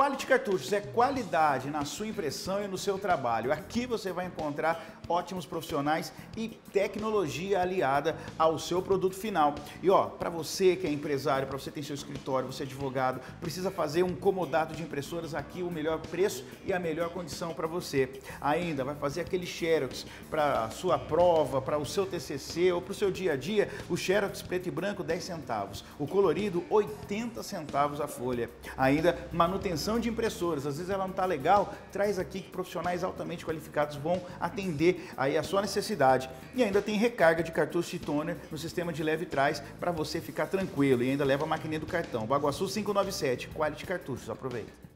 Quality Cartuchos é qualidade na sua impressão e no seu trabalho. Aqui você vai encontrar ótimos profissionais e tecnologia aliada ao seu produto final. E ó, para você que é empresário, para você que tem seu escritório, você é advogado, precisa fazer um comodato de impressoras aqui, o melhor preço e a melhor condição para você. Ainda vai fazer aquele xerox para a sua prova, para o seu TCC ou para o seu dia a dia, o xerox preto e branco 10 centavos, o colorido 80 centavos a folha. Ainda manutenção de impressoras, às vezes ela não está legal, traz aqui que profissionais altamente qualificados vão atender aí a sua necessidade. E ainda tem recarga de cartucho de toner no sistema de leve trás para você ficar tranquilo, e ainda leva a maquininha do cartão. Baguaçu 597, Quality Cartuchos, aproveita.